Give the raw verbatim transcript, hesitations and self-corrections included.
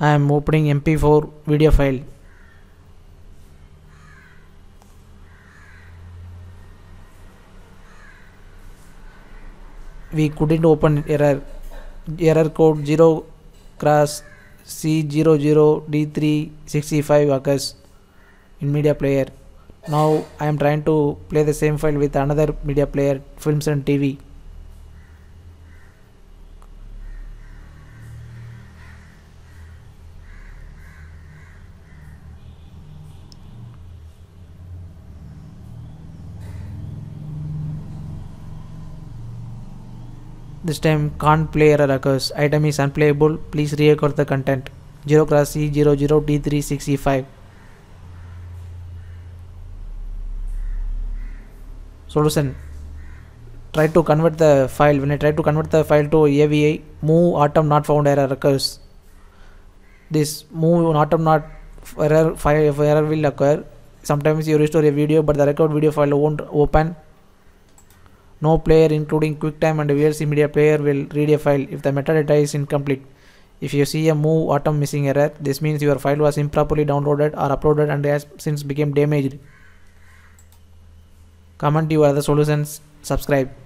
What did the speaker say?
I am opening M P four video file. We couldn't open error. Error code zero x c zero zero d three six e five occurs in media player. Now I am trying to play the same file with another media player, Films and T V. This time can't play error occurs. Item is unplayable. Please re-record the content. zero x c zero zero d three six e five. Solution. Try to convert the file. When I try to convert the file to avi, MOOV atom not found error occurs. This MOOV atom not error file error will occur. Sometimes you restore a video, but the record video file won't open. No player including QuickTime and V L C media player will read a file if the metadata is incomplete. If you see a MOOV atom missing error, this means your file was improperly downloaded or uploaded and has since become damaged. Comment your other solutions. Subscribe.